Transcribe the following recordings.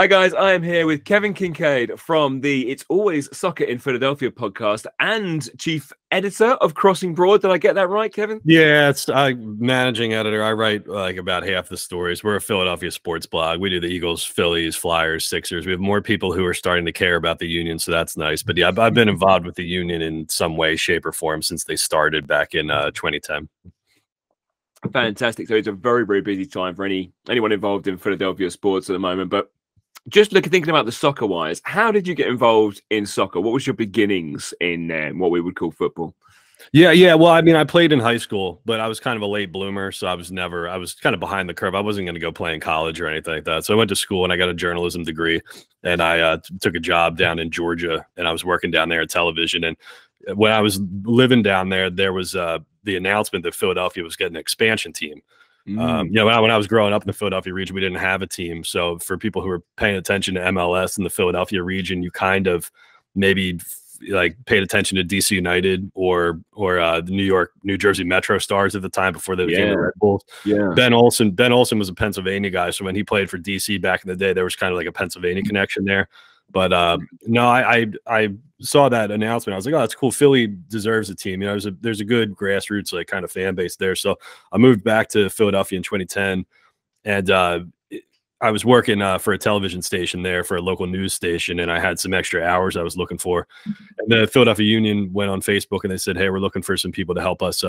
Hi guys, I am here with Kevin Kinkead from the It's Always Soccer in Philadelphia podcast and chief editor of Crossing Broad. Did I get that right, Kevin? Yeah, it's managing editor. I write like about half the stories. We're a Philadelphia sports blog. We do the Eagles, Phillies, Flyers, Sixers. We have more people who are starting to care about the Union, so that's nice. But yeah, I've been involved with the Union in some way, shape, or form since they started back in 2010. Fantastic. So it's a very, very busy time for anyone involved in Philadelphia sports at the moment, but just thinking about the soccer-wise, how did you get involved in soccer? What was your beginnings in what we would call football? Yeah. Well, I mean, I played in high school, but I was kind of a late bloomer, so I was kind of behind the curve. I wasn't going to go play in college or anything like that. So I went to school and I got a journalism degree, and I took a job down in Georgia, and I was working down there at television. And when I was living down there, there was the announcement that Philadelphia was getting an expansion team. You know, when I was growing up in the Philadelphia region, we didn't have a team. So for people who are paying attention to MLS in the Philadelphia region, you kind of maybe like paid attention to D.C. United or the New Jersey Metro Stars at the time before they became the Red Bulls. Yeah. Ben Olsen was a Pennsylvania guy, so when he played for D.C. back in the day, there was kind of like a Pennsylvania connection there. But no, I saw that announcement. I was like, oh, that's cool. Philly deserves a team. You know, there's a good grassroots like kind of fan base there. So I moved back to Philadelphia in 2010, and I was working for a television station there, for a local news station, and I had some extra hours I was looking for. And the Philadelphia Union went on Facebook and they said, hey, we're looking for some people to help us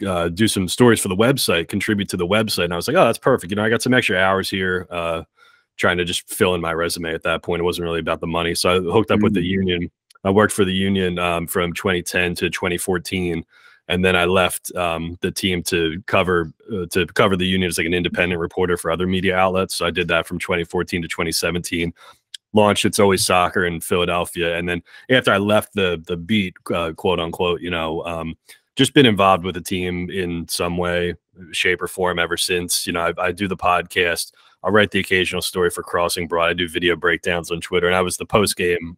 do some stories for the website, contribute to the website. And I was like, oh, that's perfect. You know, I got some extra hours here. Trying to just fill in my resume at that point. It wasn't really about the money. So I hooked up with the Union. I worked for the Union from 2010 to 2014. And then I left the team to cover the Union as like an independent reporter for other media outlets. So I did that from 2014 to 2017, launched It's Always Soccer in Philadelphia. And then after I left the beat, quote unquote, you know, just been involved with the team in some way, shape or form ever since. You know, I do the podcast. I write the occasional story for Crossing Broad. I do video breakdowns on Twitter, and I was the post-game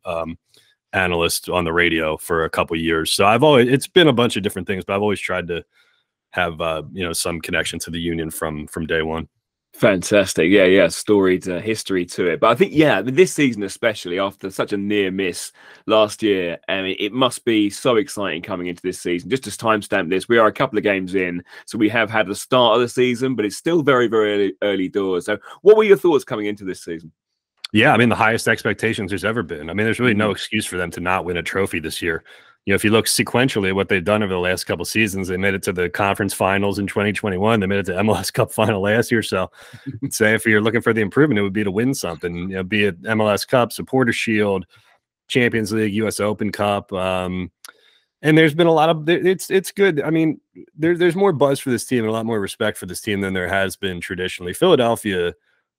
analyst on the radio for a couple of years. So it's been a bunch of different things, but I've always tried to have you know, some connection to the Union from day one. Fantastic, yeah, story to history to it. But I think, yeah, this season especially, after such a near miss last year, it must be so exciting coming into this season. Just to timestamp this, we are a couple of games in, so we have had the start of the season, but it's still very, very early doors. So what were your thoughts coming into this season? Yeah, I mean, the highest expectations there's ever been. I mean, there's really no excuse for them to not win a trophy this year. You know, if you look sequentially at what they've done over the last couple of seasons, they made it to the conference finals in 2021. They made it to MLS Cup final last year. So say if you're looking for the improvement, it would be to win something, you know, be it MLS Cup, Supporter Shield, Champions League, US Open Cup. And there's been a lot of, it's good. I mean, there's more buzz for this team and a lot more respect for this team than there has been traditionally. Philadelphia,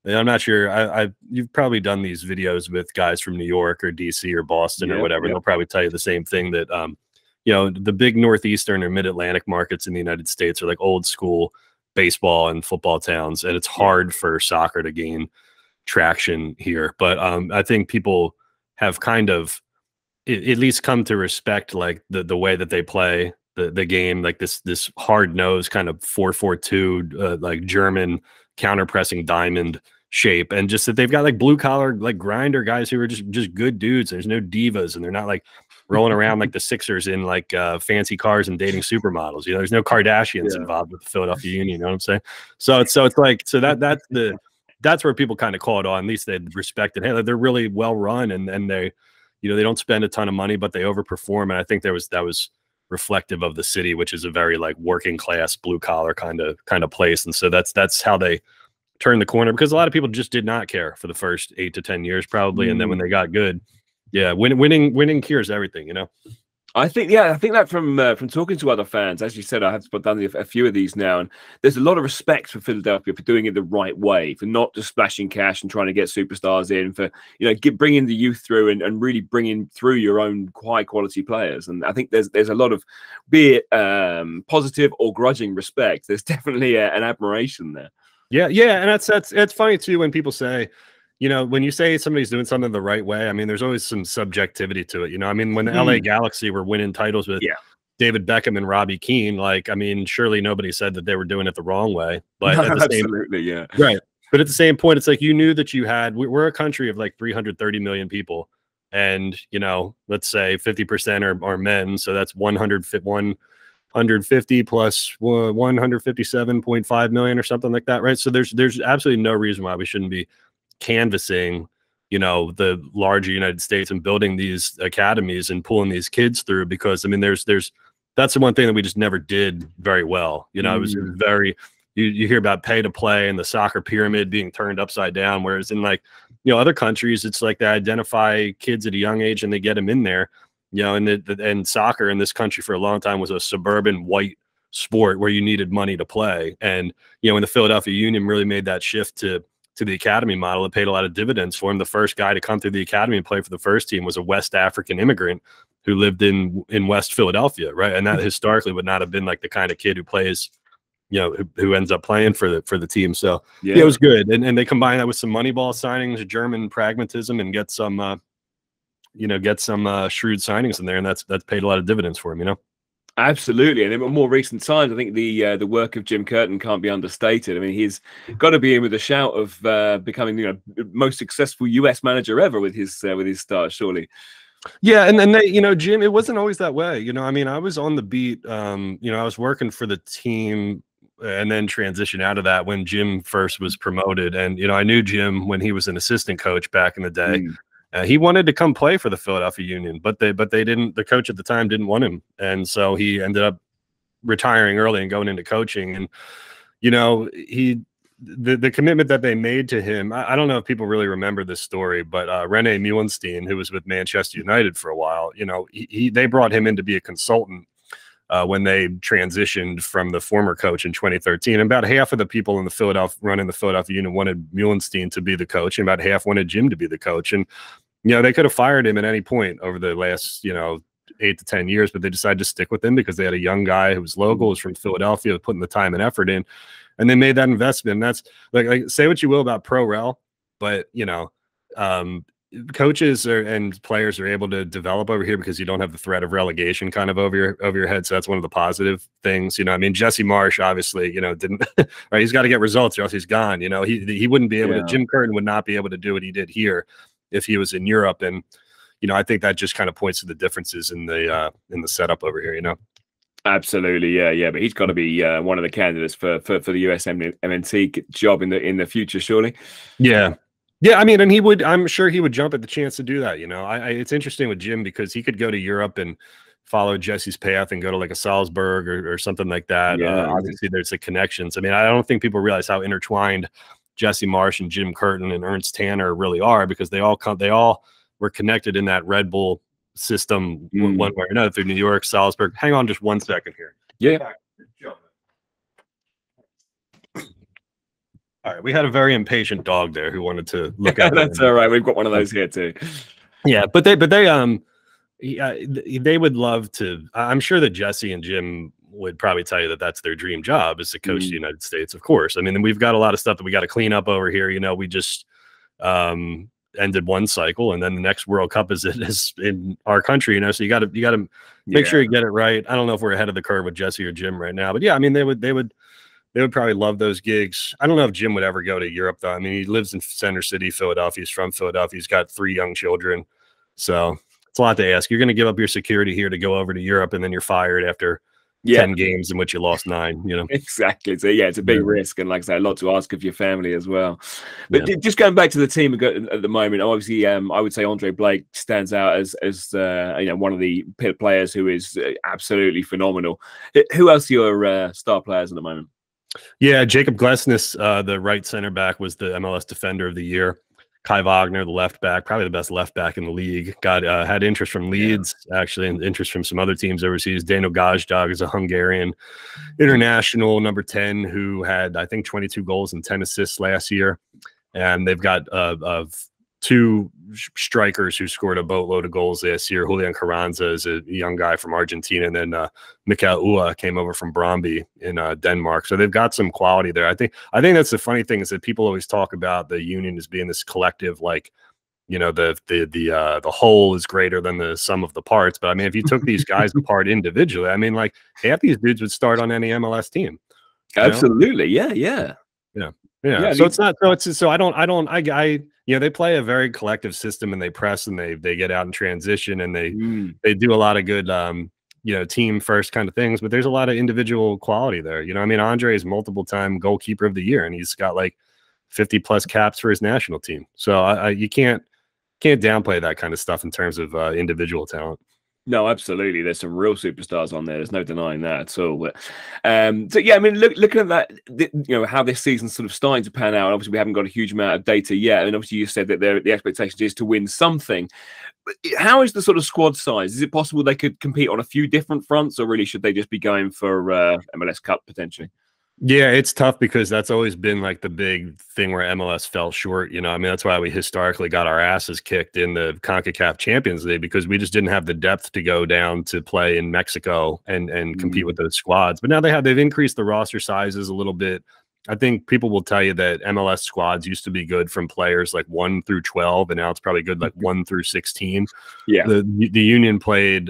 I'm not sure. You've probably done these videos with guys from New York or DC or Boston or whatever. Yep. They'll probably tell you the same thing that, you know, the big Northeastern or Mid-Atlantic markets in the United States are like old school baseball and football towns. And it's hard for soccer to gain traction here. But I think people have kind of at least come to respect like the way that they play the game, like this hard-nosed kind of 4-4-2, like German counter-pressing diamond shape, and just that they've got like blue collar, like grinder guys who are just good dudes. There's no divas, and they're not like rolling around like the Sixers in like fancy cars and dating supermodels. You know, there's no Kardashians involved with the Philadelphia Union. You know what I'm saying? So it's like, so that's where people kind of call it on. At least they respect it. Hey, they're really well run, and they, you know, they don't spend a ton of money, but they overperform. And I think that was reflective of the city, which is a very like working class, blue collar kind of place. And so that's how they turn the corner, because a lot of people just did not care for the first 8 to 10 years probably. And then when they got good, winning cures everything, you know. I think that from talking to other fans, as you said, I have done a few of these now, and there's a lot of respect for Philadelphia for doing it the right way, for not just splashing cash and trying to get superstars in, for, you know, bringing the youth through and really bringing through your own high quality players. And I think there's a lot of, be it positive or grudging respect, there's definitely an admiration there. Yeah, and that's funny too when people say, you know, when you say somebody's doing something the right way, I mean, there's always some subjectivity to it. You know, I mean, when the LA Galaxy were winning titles with David Beckham and Robbie Keane, like, I mean, surely nobody said that they were doing it the wrong way. But at the same, absolutely, yeah, right. But at the same point, it's like you knew that you had, we're a country of like 330 million people. And, you know, let's say 50% are men. So that's 150 plus 157.5 million or something like that. Right. So there's absolutely no reason why we shouldn't be canvassing, you know, the larger United States and building these academies and pulling these kids through, because I mean, that's the one thing that we just never did very well. You know, it was very, you hear about pay to play and the soccer pyramid being turned upside down. Whereas in like, you know, other countries, it's like they identify kids at a young age and they get them in there, you know, and soccer in this country for a long time was a suburban white sport where you needed money to play. And, you know, when the Philadelphia Union really made that shift to the academy model, it paid a lot of dividends for him. The first guy to come through the academy and play for the first team was a West African immigrant who lived in West Philadelphia, right? And that historically would not have been like the kind of kid who plays, you know, who ends up playing for the team. So yeah, it was good. And they combine that with some Moneyball signings, German pragmatism, and get some, you know, get some shrewd signings in there. And that's paid a lot of dividends for him, you know? Absolutely. And in more recent times, I think the work of Jim Curtin can't be understated. I mean, he's got to be in with a shout of becoming, you know, most successful US manager ever with his start, surely. Yeah. And then they, you know, Jim, it wasn't always that way. You know, I mean, I was on the beat, you know, I was working for the team and then transitioned out of that when Jim first was promoted. And, you know, I knew Jim when he was an assistant coach back in the day. He wanted to come play for the Philadelphia Union, but they didn't. The coach at the time didn't want him, and so he ended up retiring early and going into coaching. And you know, the commitment that they made to him. I don't know if people really remember this story, but Renee Muhlenstein, who was with Manchester United for a while, you know, they brought him in to be a consultant when they transitioned from the former coach in 2013. About half of the people in the Philadelphia Union wanted Muhlenstein to be the coach, and about half wanted Jim to be the coach. And you know, they could have fired him at any point over the last, you know, 8 to 10 years, but they decided to stick with him because they had a young guy who was local, was from Philadelphia, putting the time and effort in, and they made that investment. And that's like say what you will about pro-rel, but you know, coaches and players are able to develop over here because you don't have the threat of relegation kind of over your head. So that's one of the positive things, you know. I mean, Jesse Marsh, obviously, you know, didn't right. He's got to get results or else he's gone. You know, he wouldn't be able to. Jim Curtin would not be able to do what he did here if he was in Europe. And you know, I think that just kind of points to the differences in the setup over here, you know. Absolutely, yeah. But he's got to be one of the candidates for the USMNT job in the future, surely. Yeah, I mean, and he would. I'm sure he would jump at the chance to do that. You know, it's interesting with Jim because he could go to Europe and follow Jesse's path and go to like a Salzburg or something like that. Yeah. Obviously, there's the connections. I mean, I don't think people realize how intertwined Jesse Marsh and Jim Curtin and Ernst Tanner really are, because they all were connected in that Red Bull system one way or another through New York, Salzburg. Hang on, just 1 second here. Yeah. All right, we had a very impatient dog there who wanted to look at. That's all right. We've got one of those here too. Yeah, but they would love to. I'm sure that Jesse and Jim would probably tell you that that's their dream job, is to coach the United States. Of course, I mean, we've got a lot of stuff that we got to clean up over here. You know, we just ended one cycle, and then the next World Cup is in our country. You know, so you got to make sure you get it right. I don't know if we're ahead of the curve with Jesse or Jim right now, but yeah, I mean, they would probably love those gigs. I don't know if Jim would ever go to Europe, though. I mean, he lives in Center City, Philadelphia. He's from Philadelphia. He's got 3 young children. So it's a lot to ask. You're going to give up your security here to go over to Europe, and then you're fired after 10 games in which you lost 9, you know? Exactly. So, yeah, it's a big risk. And like I said, a lot to ask of your family as well. But just going back to the team at the moment, obviously, I would say Andre Blake stands out as you know, one of the players who is absolutely phenomenal. Who else are your star players at the moment? Yeah, Jacob Glesnes, the right center back, was the MLS Defender of the Year. Kai Wagner, the left back, probably the best left back in the league. Had interest from Leeds, actually, and interest from some other teams overseas. Daniel Gazdag is a Hungarian international, number 10, who had, I think, 22 goals and 10 assists last year. And they've got 2 strikers who scored a boatload of goals this year. Julian Carranza is a young guy from Argentina, and then Mikel Ua came over from Bromby in Denmark. So they've got some quality there. I think that's the funny thing, is that people always talk about the Union as being this collective, like, you know, the whole is greater than the sum of the parts. But I mean, if you took these guys apart individually, I mean, like half these dudes would start on any MLS team. Absolutely, know? Yeah. Yeah. So it's not, so it's, so I, you know, they play a very collective system and they press and they get out and transition and they do a lot of good, you know, team first kind of things, but there's a lot of individual quality there. You know, I mean, Andre is multiple-time goalkeeper of the year and he's got like 50 plus caps for his national team. So you can't downplay that kind of stuff in terms of individual talent. No, absolutely. There's some real superstars on there. There's no denying that at all. But, so, yeah, I mean, looking at that, you know, how this season's sort of starting to pan out, obviously we haven't got a huge amount of data yet. And obviously you said that the expectation is to win something. But how is the sort of squad size? Is it possible they could compete on a few different fronts, or really should they just be going for MLS Cup potentially? Yeah, it's tough because that's always been like the big thing where MLS fell short. You know, I mean, that's why we historically got our asses kicked in the Concacaf Champions League, because we just didn't have the depth to go down to play in Mexico and compete with those squads. But now they've increased the roster sizes a little bit. I think people will tell you that MLS squads used to be good from players like 1 through 12, and now it's probably good like 1 through 16. Yeah, the Union played.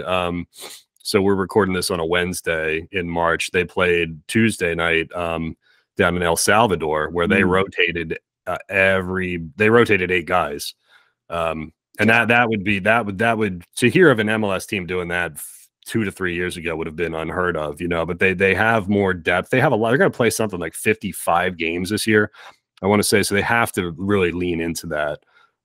So we're recording this on a Wednesday in March. They played Tuesday night down in El Salvador, where they rotated they rotated 8 guys, and that would to hear of an MLS team doing that 2 to 3 years ago would have been unheard of, you know. But they have more depth. They have a lot. They're going to play something like 55 games this year, I want to say. So they have to really lean into that.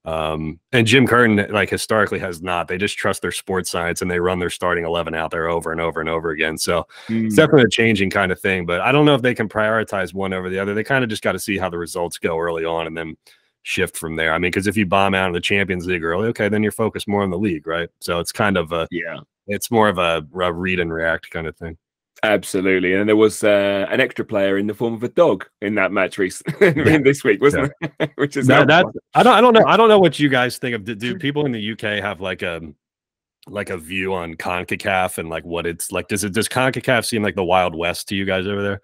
And Jim Curtin, like, historically has not. They just trust their sports science and they run their starting 11 out there over and over and over again. So it's definitely a changing kind of thing, but I don't know if they can prioritize one over the other. They kind of just got to see how the results go early on and then shift from there. I mean, because if you bomb out of the Champions League early, okay, then you're focused more on the league, right? So it's kind of a, yeah, it's more of a read and react kind of thing. Absolutely. And there was an extra player in the form of a dog in that match recently, this week, wasn't it? Which is I don't know what you guys think of. Do people in the UK have like a view on CONCACAF and like what it's like? Does CONCACAF seem like the Wild West to you guys over there?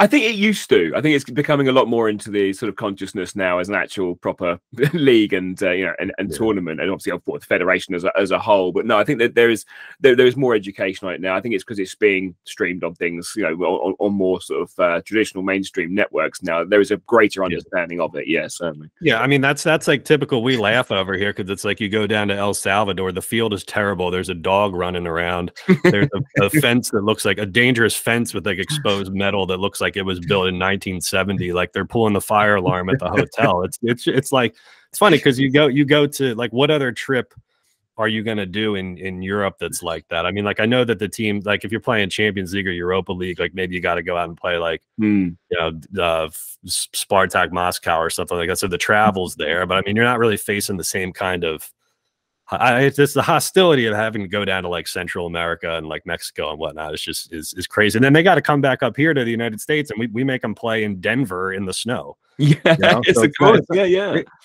I think it used to. I think it's becoming a lot more into the sort of consciousness now as an actual proper league and you know and tournament, and obviously I've brought the federation as a whole. But no, I think that there is more education right now. I think it's because it's being streamed on things, you know, on more sort of traditional mainstream networks now. There is a greater understanding of it. Yeah, certainly. Yeah, I mean that's like typical. We laugh over here because it's like you go down to El Salvador, the field is terrible. There's a dog running around. There's a fence that looks like a dangerous fence with like exposed metal that looks like it was built in 1970. Like they're pulling the fire alarm at the hotel. It's like, it's funny because you go to like, what other trip are you going to do in Europe that's like that? I mean, like I know that the team, like if you're playing Champions League or Europa League, like maybe you got to go out and play like you know Spartak Moscow or something like that. So the travel's there, but I mean you're not really facing the same kind of. It's just the hostility of having to go down to like Central America and like Mexico and whatnot. It's just is crazy. And then they got to come back up here to the United States, and we make them play in Denver in the snow. Yeah, you know? It's so a course.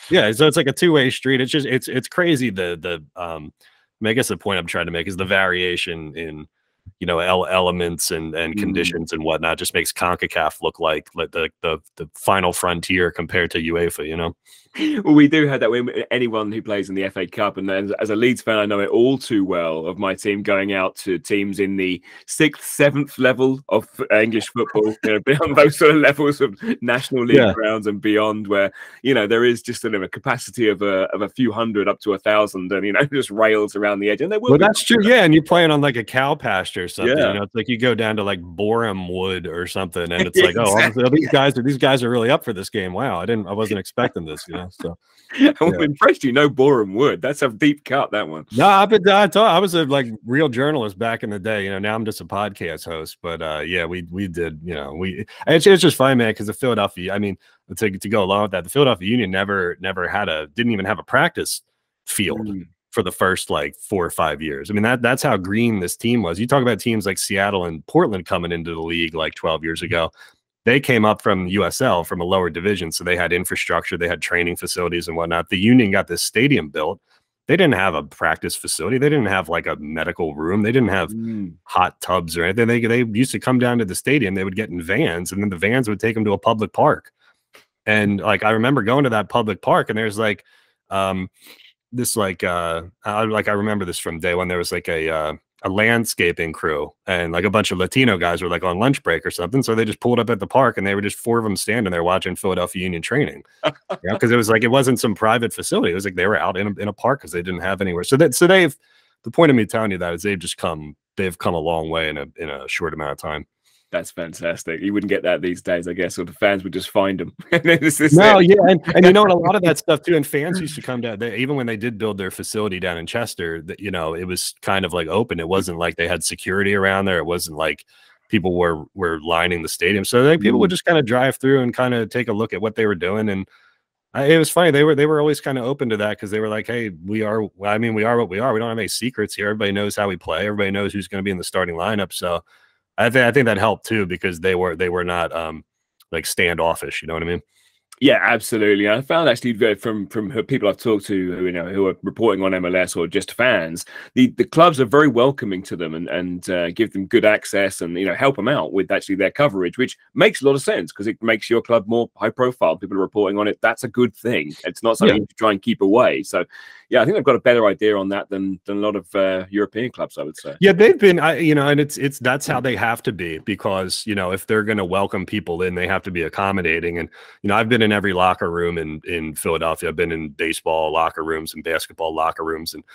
Yeah. So it's like a two-way street. It's just it's crazy. I guess the point I'm trying to make is the variation in, you know, elements and conditions and whatnot just makes CONCACAF look like the final frontier compared to UEFA, you know? Well, we do have that with anyone who plays in the FA Cup, and as a Leeds fan, I know it all too well of my team going out to teams in the 6th, 7th level of English football, you know, beyond those sort of levels of National League grounds and beyond, where, you know, there is just sort of a capacity of a few hundred up to 1,000, and, you know, just rails around the edge. And there will be that's true. Yeah, and you're playing on like a cow pasture or something. Yeah. You know, it's like you go down to like Boreham Wood or something, and it's like, oh, these guys are really up for this game. Wow, I wasn't expecting this. You know? So I'm impressed. You know, Boreham Wood, that's a deep cut, that one. No, I was a like real journalist back in the day, you know. Now I'm just a podcast host, but yeah, we did, you know, it's just fine, man, because the Philadelphia, I mean, to go along with that, the Philadelphia Union never had didn't even have a practice field for the first like 4 or 5 years. I mean, that's how green this team was. You talk about teams like Seattle and Portland coming into the league like 12 years ago. They came up from USL, from a lower division, so they had infrastructure, they had training facilities and whatnot. The Union got this stadium built. They didn't have a practice facility. They didn't have like a medical room. They didn't have hot tubs or anything. They used to come down to the stadium. They would get in vans, and then the vans would take them to a public park. And like I remember going to that public park, and there's like this like I remember this from day one. There was like a a landscaping crew, and like a bunch of Latino guys were like on lunch break or something. So they just pulled up at the park, and they were just four of them standing there watching Philadelphia Union training. Because it was like, it wasn't some private facility. It was like they were out in a park because they didn't have anywhere. So that, so they've, the point of me telling you that is they've come a long way in a short amount of time. That's fantastic. You wouldn't get that these days, I guess, or the fans would just find them. Yeah. And you know, and a lot of that stuff too, and fans used to come down, even when they did build their facility down in Chester, that, you know, it was kind of like open. It wasn't like they had security around there. It wasn't like people were lining the stadium. So like, people would just kind of drive through and kind of take a look at what they were doing. And it was funny. They were always kind of open to that, because they were like, hey, we are what we are. We don't have any secrets here. Everybody knows how we play. Everybody knows who's going to be in the starting lineup. So I think that helped too, because they were not like standoffish, you know what I mean? Yeah, absolutely. I found actually from people I've talked to, you know, who are reporting on MLS or just fans, the clubs are very welcoming to them and give them good access and, you know, help them out with actually their coverage, which makes a lot of sense because it makes your club more high profile. People are reporting on it. That's a good thing. It's not something to try and keep away. So, yeah, I think I've got a better idea on that than a lot of European clubs, I would say. Yeah, they've been, you know, and it's that's how they have to be, because, you know, if they're going to welcome people in, they have to be accommodating. And, you know, I've been in every locker room in Philadelphia. I've been in baseball locker rooms and basketball locker rooms and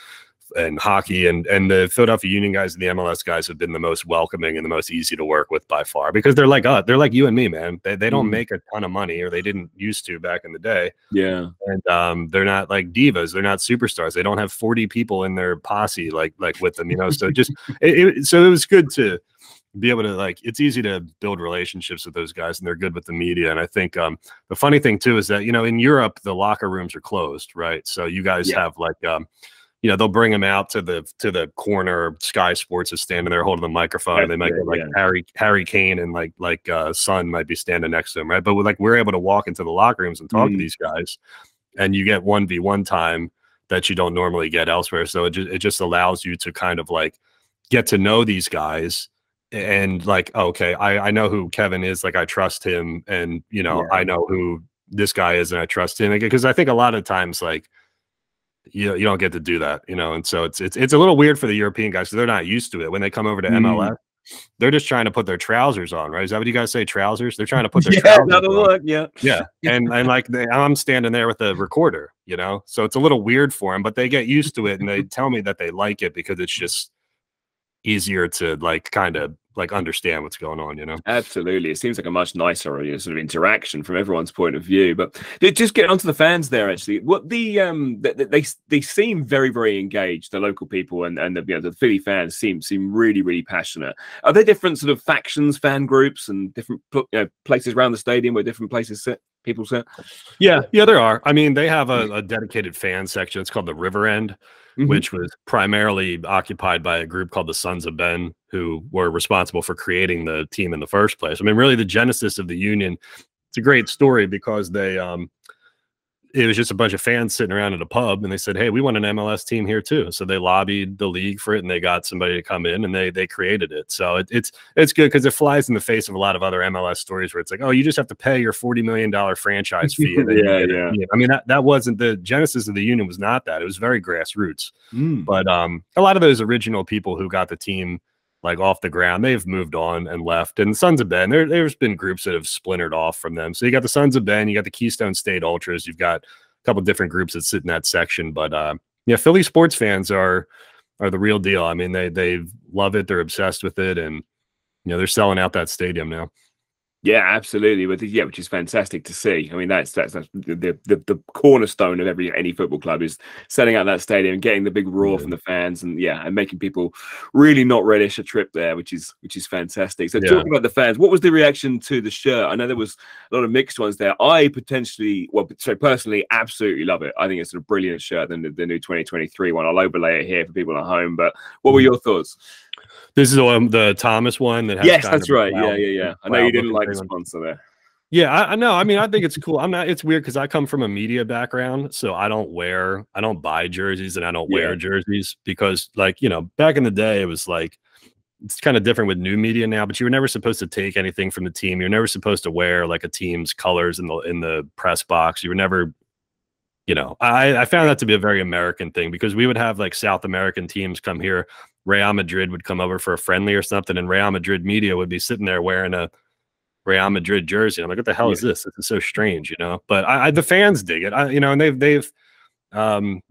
hockey, and the Philadelphia Union guys and the MLS guys have been the most welcoming and the most easy to work with by far, because they're like us. They're like you and me, man. They don't make a ton of money, or they didn't used to back in the day. Yeah. And they're not like divas. They're not superstars. They don't have 40 people in their posse like with them, you know. So just so it was good to be able to, like, it's easy to build relationships with those guys, and they're good with the media. And I think the funny thing too is that, you know, in Europe the locker rooms are closed, right? So you guys have like you know, they'll bring them out to the corner. Sky Sports is standing there holding the microphone, and they might be like Harry Kane and like Son might be standing next to him, right? But we're able to walk into the locker rooms and talk to these guys, and you get 1v1 time that you don't normally get elsewhere. So it just allows you to kind of like get to know these guys. And like, okay, I know who Kevin is, like I trust him, and you know, I know who this guy is and I trust him, because I think a lot of times, like, you don't get to do that, you know. And so it's a little weird for the European guys, so they're not used to it. When they come over to MLS, they're just trying to put their trousers on, right? Is that what you guys say, trousers? They're trying to put their trousers on. Look, and like I'm standing there with a recorder, you know, so it's a little weird for them, but they get used to it, and they tell me that they like it because it's just easier to like kind of like understand what's going on, you know. Absolutely. It seems like a much nicer, you know, sort of interaction from everyone's point of view. But just get onto the fans there, actually. What the they seem very, very engaged. The local people and the, you know, the Philly fans seem really, really passionate. Are there different sort of factions, fan groups, and different, you know, places around the stadium where different places sit? People sit. Yeah, there are. I mean, they have a dedicated fan section. It's called the River End, which was primarily occupied by a group called the Sons of Ben, who were responsible for creating the team in the first place. I mean, really, the genesis of the Union, it's a great story, because they it was just a bunch of fans sitting around at a pub, and they said, hey, we want an MLS team here too. So they lobbied the league for it, and they got somebody to come in, and they created it. So it's good, because it flies in the face of a lot of other MLS stories where it's like, oh, you just have to pay your $40 million franchise fee. I mean, that wasn't the genesis of the Union, was not that. It was very grassroots. But a lot of those original people who got the team like off the ground, they've moved on and left. And the Sons of Ben, there's been groups that have splintered off from them. So you got the Sons of Ben, you got the Keystone State Ultras, you've got a couple different groups that sit in that section. But yeah, Philly sports fans are the real deal. I mean, they love it, they're obsessed with it, and you know, they're selling out that stadium now. Yeah, absolutely. But yeah, which is fantastic to see. I mean, that's the cornerstone of any football club, is selling out that stadium, getting the big roar from the fans, and and making people really not relish a trip there, which is fantastic. So talking about the fans, what was the reaction to the shirt? I know there was a lot of mixed ones there. I personally absolutely love it. I think it's a brilliant shirt, than the new 2023 one. I'll overlay it here for people at home. But what were your thoughts? This is the Thomas one that has that's right. Yeah. I know you didn't like the sponsor there. Yeah, I know. I mean, I think it's cool. It's weird because I come from a media background, so I don't buy jerseys, and I don't wear jerseys, because, like, you know, back in the day, it was like, it's kind of different with new media now, but you were never supposed to take anything from the team. You're never supposed to wear like a team's colors in the press box. You were never, you know, I found that to be a very American thing, because we would have like South American teams come here Real Madrid would come over for a friendly or something, and Real Madrid media would be sitting there wearing a Real Madrid jersey. I'm like, what the hell is this? This is so strange, you know. But the fans dig it, you know, and they've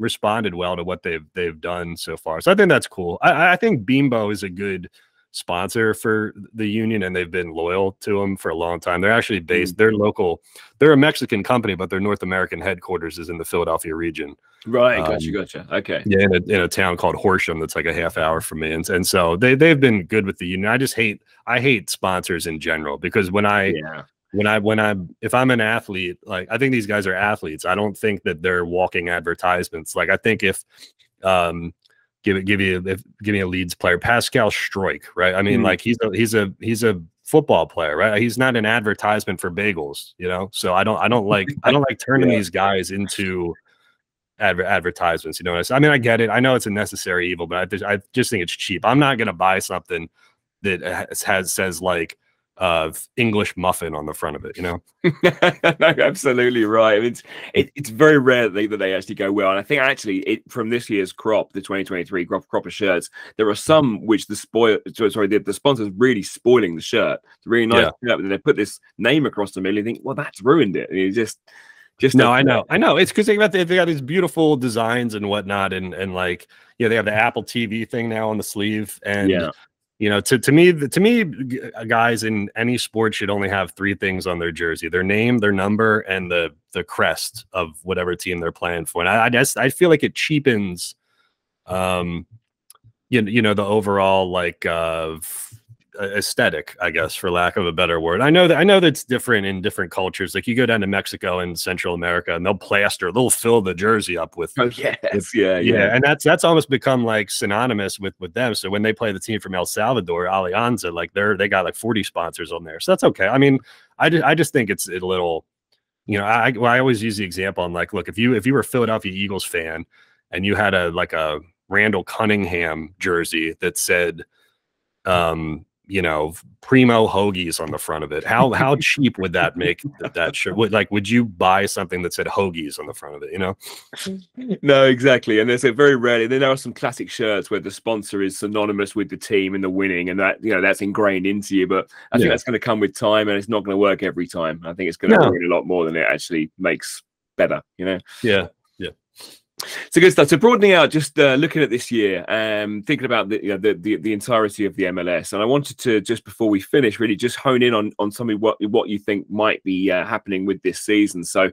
responded well to what they've done so far. So I think that's cool. I think Bimbo is a good sponsor for the Union, and they've been loyal to them for a long time. They're actually based, they're local, they're a Mexican company, but their North American headquarters is in the Philadelphia region. Right. Gotcha. Okay. Yeah. In a town called Horsham, that's like a half hour from me. And so they've been good with the Union. I hate sponsors in general, because if I'm an athlete, like, I think these guys are athletes. I don't think that they're walking advertisements. Like, I think if, give me a Leeds player, Pascal Stroik, right? I mean, like, he's a football player, right? He's not an advertisement for bagels, you know? So I don't like turning these guys into advertisements, you know? I mean, I get it. I know it's a necessary evil, but I just think it's cheap. I'm not going to buy something that says like, of English muffin on the front of it, you know. No, absolutely right. I mean, it's very rare that they actually go well. And I think actually from this year's crop, the 2023 crop of shirts, there are some which the sponsor's really spoiling the shirt. It's a really nice shirt, and they put this name across the middle and you think, well, that's ruined it. And you just no, I know. It's because they got these beautiful designs and whatnot, and like, you know, they have the Apple TV thing now on the sleeve, and you know, to me, guys in any sport should only have three things on their jersey: their name, their number, and the crest of whatever team they're playing for. And I feel like it cheapens, you know, the overall, like, aesthetic, I guess, for lack of a better word. I know that it's different in different cultures. Like, you go down to Mexico and Central America, and they'll fill the jersey up with and that's almost become like synonymous with them. So when they play the team from El Salvador, Alianza, like, they got like 40 sponsors on there. So that's okay. I mean, I just think it's a little, you know, I always use the example. I'm like, look, if you were a Philadelphia Eagles fan and you had a Randall Cunningham jersey that said, you know, Primo Hoagies on the front of it, how cheap would that make that shirt? Would you buy something that said Hoagies on the front of it, you know? No, exactly. And so very rarely, there are some classic shirts where the sponsor is synonymous with the team and the winning, and that, you know, that's ingrained into you. But I think that's going to come with time, and it's not going to work every time. I think it's going to ruin a lot more than it actually makes better, you know? Yeah. So good stuff. So broadening out, just looking at this year, thinking about the entirety of the MLS, and I wanted to, just before we finish, really just hone in on some of what you think might be happening with this season. So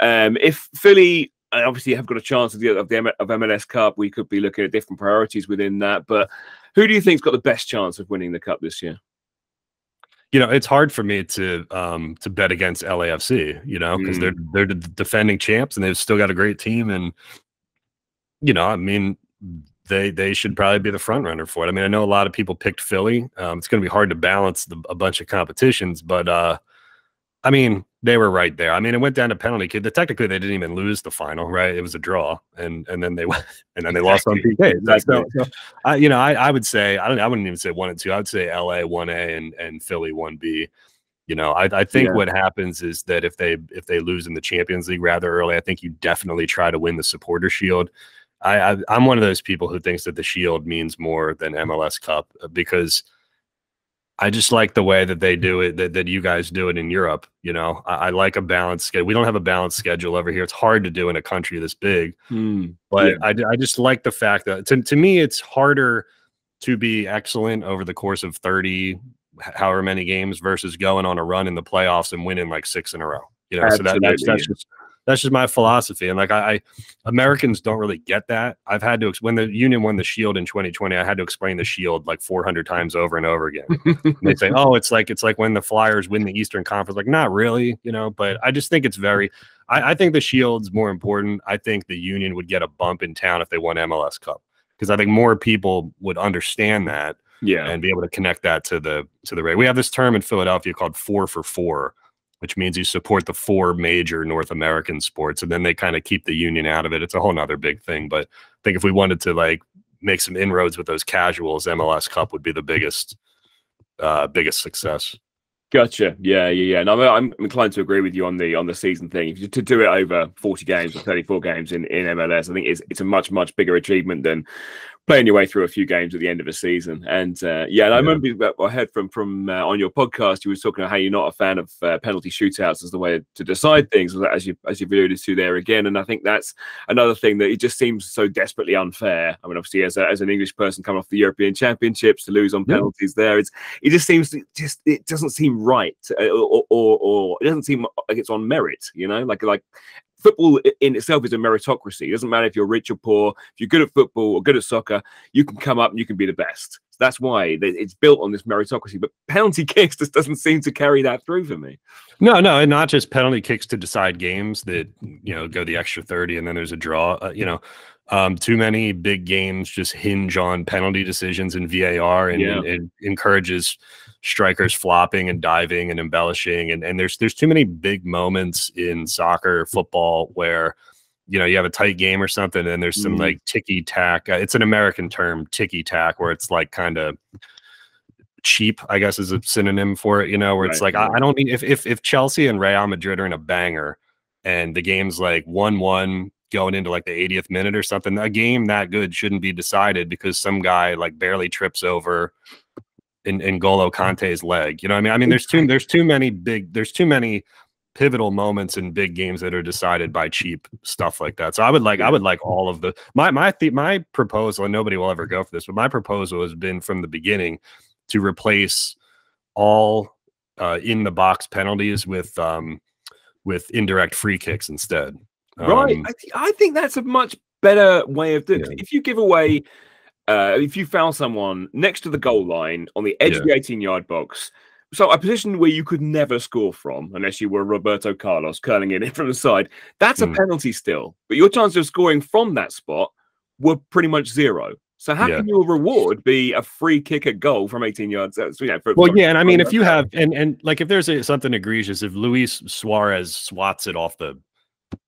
if Philly obviously have got a chance of MLS Cup, we could be looking at different priorities within that. But who do you think's got the best chance of winning the Cup this year? You know, it's hard for me to bet against LAFC, you know, because they're the defending champs, and they've still got a great team. And, you know, I mean, they should probably be the front runner for it. I mean, I know a lot of people picked Philly. It's going to be hard to balance a bunch of competitions, but I mean, they were right there. I mean, it went down to penalty kick. Technically, they didn't even lose the final, right? It was a draw, and then they lost on PK. Exactly. So, you know, I would say, I wouldn't even say 1 and 2. I would say LA 1A and Philly 1B. You know, I think what happens is that if they lose in the Champions League rather early, I think you definitely try to win the Supporter Shield. I'm one of those people who thinks that the Shield means more than MLS Cup, because I just like the way that they do it, that you guys do it in Europe. You know, I like a balanced schedule. We don't have a balanced schedule over here. It's hard to do in a country this big. But I just like the fact that, to me, it's harder to be excellent over the course of 30, however many games, versus going on a run in the playoffs and winning like 6 in a row. You know, absolutely. So that's just my philosophy. And like, Americans don't really get that. I've had to, when the Union won the Shield in 2020, I had to explain the Shield like 400 times over and over again. And they say, oh, it's like when the Flyers win the Eastern Conference. Like, not really, you know, but I just think it's very, I think the Shield's more important. I think the Union would get a bump in town if they won MLS Cup, because I think more people would understand that and be able to connect that to the rate. We have this term in Philadelphia called 4 for 4, which means you support the 4 major North American sports, and then they kind of keep the Union out of it. It's a whole nother big thing. But I think if we wanted to like make some inroads with those casuals, MLS Cup would be the biggest success. Gotcha. Yeah. And I'm inclined to agree with you on the season thing. If you, to do it over 40 games or 34 games in MLS, I think it's a much bigger achievement than playing your way through a few games at the end of a season. And yeah, and I remember I heard from on your podcast, you were talking about how you're not a fan of penalty shootouts as the way to decide things, as you've alluded to there again. And I think that's another thing that it just seems so desperately unfair. I mean, obviously, as an English person coming off the European Championships to lose on penalties there, it just seems to, it doesn't seem right, or it doesn't seem like it's on merit, you know, like. Football in itself is a meritocracy. It doesn't matter if you're rich or poor. If you're good at football or good at soccer, you can come up and you can be the best. So that's why it's built on this meritocracy. But penalty kicks just doesn't seem to carry that through for me. No, and not just penalty kicks to decide games that, you know, go the extra 30 and then there's a draw. You know, too many big games just hinge on penalty decisions and VAR, and it encourages strikers flopping and diving and embellishing, and there's too many big moments in soccer, football, where, you know, you have a tight game or something and there's some like ticky tack, it's an American term, ticky tack, where it's like kind of cheap, I guess is a synonym for it, you know, where it's like I don't mean, if Chelsea and Real Madrid are in a banger and the game's like 1-1 going into like the 80th minute or something, a game that good shouldn't be decided because some guy like barely trips over in N'Golo Kante's leg, you know what I mean? I mean, there's too many pivotal moments in big games that are decided by cheap stuff like that. So I would like all of the, my proposal, and nobody will ever go for this, but my proposal has been from the beginning to replace all in the box penalties with indirect free kicks instead. Right. I think that's a much better way of doing it. If you give away, if you foul someone next to the goal line on the edge of the 18-yard box, so a position where you could never score from unless you were Roberto Carlos curling it in from the side, that's a penalty still. But your chances of scoring from that spot were pretty much zero. So how can your reward be a free kick at goal from 18 yards? You know, and I mean, if you have, and like if there's something egregious, if Luis Suarez swats it off the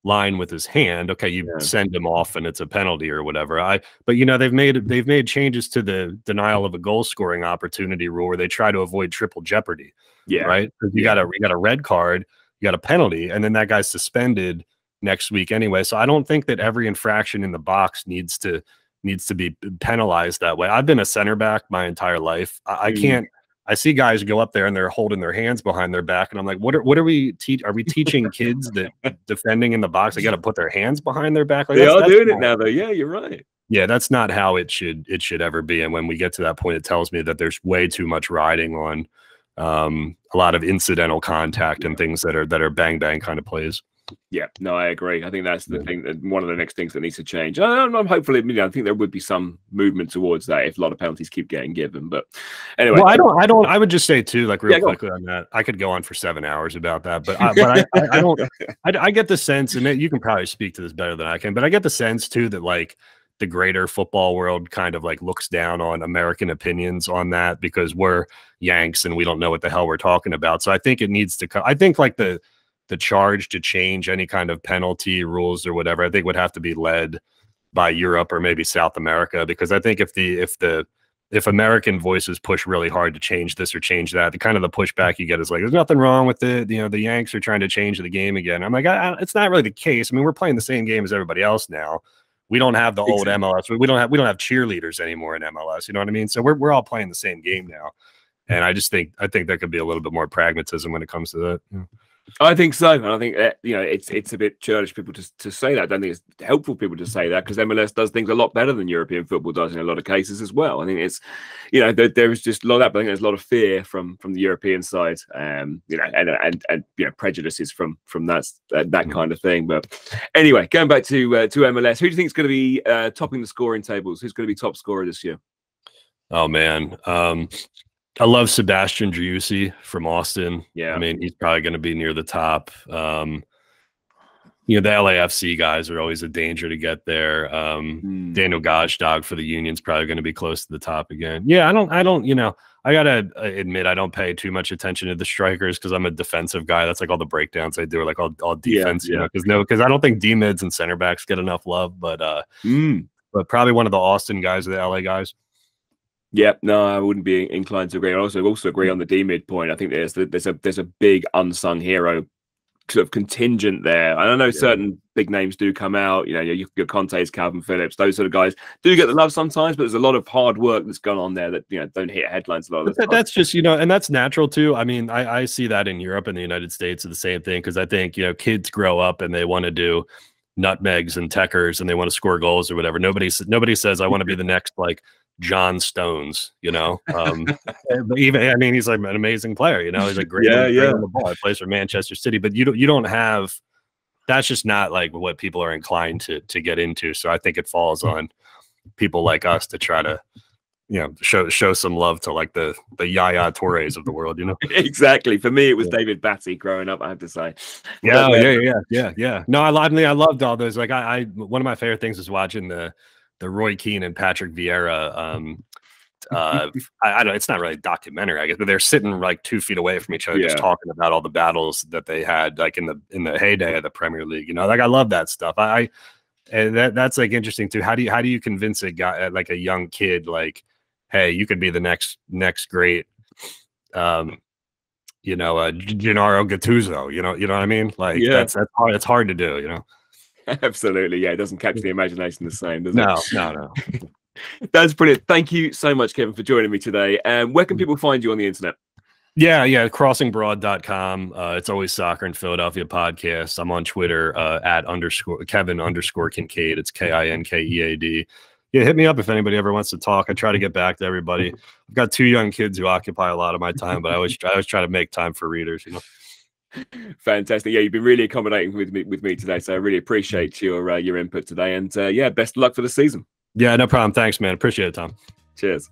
line with his hand, okay, you send him off and it's a penalty or whatever. But you know, they've made changes to the denial of a goal scoring opportunity rule where they try to avoid triple jeopardy. Yeah. Right. Because you got a red card, you got a penalty, and then that guy's suspended next week anyway. So I don't think that every infraction in the box needs to be penalized that way. I've been a center back my entire life. I can't. I see guys go up there and they're holding their hands behind their back, and I'm like, what are we teaching? Are we teaching kids that defending in the box, they got to put their hands behind their back? Like, they are doing it now, though. Yeah, you're right. Yeah, that's not how it should ever be. And when we get to that point, it tells me that there's way too much riding on a lot of incidental contact and things that are bang bang kind of plays. Yeah, no, I agree. I think that's the thing, that one of the next things that needs to change. I'm hopefully, you know, I think there would be some movement towards that if a lot of penalties keep getting given. But anyway, well, I would just say too, like real quickly on that, I could go on for 7 hours about that, but I get the sense, and you can probably speak to this better than I can, but I get the sense too that like the greater football world kind of like looks down on American opinions on that because we're Yanks and we don't know what the hell we're talking about. So I think it needs to come. I think like the charge to change any kind of penalty rules or whatever, I think would have to be led by Europe or maybe South America, because I think if American voices push really hard to change this or change that, the kind of the pushback you get is like, there's nothing wrong with it. You know, the Yanks are trying to change the game again. I'm like, it's not really the case. I mean, we're playing the same game as everybody else now. We don't have the old MLS. We don't have cheerleaders anymore in MLS. You know what I mean? So we're all playing the same game now. And I think there could be a little bit more pragmatism when it comes to that. Yeah. I think so, and I think you know, it's a bit churlish people to say that. I don't think it's helpful people to say that, because MLS does things a lot better than European football does in a lot of cases as well. I think it's, you know, there is just a lot of that, but I think there's a lot of fear from the European side, you know, and you know, prejudices from that kind of thing. But anyway, going back to MLS, who do you think is going to be topping the scoring tables? Who's going to be top scorer this year? Oh man. I love Sebastian Driussi from Austin. Yeah. I mean, he's probably going to be near the top. You know, the LAFC guys are always a danger to get there. Daniel Gazdag for the Union's probably going to be close to the top again. Yeah, I don't, you know, I got to admit, I don't pay too much attention to the strikers because I'm a defensive guy. That's like all the breakdowns I do are like all defense, you know, because I don't think D-mids and center backs get enough love, but probably one of the Austin guys or the LA guys. Yeah, no, I wouldn't be inclined to agree. I also agree on the D-mid point. I think there's a big unsung hero sort of contingent there. And I know certain big names do come out, you know, your Conte's, Calvin Phillips, those sort of guys do get the love sometimes, but there's a lot of hard work that's gone on there that, you know, don't hit headlines a lot of the time. That's just, you know, and that's natural too. I mean, I see that in Europe and the United States are the same thing, because I think, you know, kids grow up and they want to do nutmegs and teckers and they want to score goals or whatever. Nobody says, I want to be the next, like, John Stones, you know. Even, I mean, he's like an amazing player, you know, he's a great, great on the ball. He plays for Manchester City, but you don't have, that's just not like what people are inclined to get into. So I think it falls on people like us to try to, you know, show some love to like the Yaya Torres of the world, you know. Exactly. For me, it was David Batty growing up, I have to say. Yeah, yeah. No, I loved all those. Like I one of my favorite things is watching the Roy Keane and Patrick Vieira, I don't know, it's not really a documentary, I guess, but they're sitting like 2 feet away from each other, just talking about all the battles that they had, like in the heyday of the Premier League, you know, like I love that stuff. And that's like interesting too. How do you convince a guy, like a young kid, like, hey, you could be the next great, you know, Gennaro Gattuso, you know what I mean? Like that's hard. It's hard to do, you know? Absolutely, yeah. It doesn't catch the imagination the same, does it? No. That's brilliant. Thank you so much, Kevin, for joining me today. And where can people find you on the internet? Yeah, crossingbroad.com. It's Always Soccer in Philadelphia podcast. I'm on Twitter @_Kevin_Kinkead. It's KINKEAD. Yeah, hit me up if anybody ever wants to talk. I try to get back to everybody. I've got 2 young kids who occupy a lot of my time, but I always try to make time for readers, you know. Fantastic. Yeah, you've been really accommodating with me today, so I really appreciate your input today, and yeah, best of luck for the season. Yeah, no problem. Thanks, man, appreciate it, Tom. Cheers.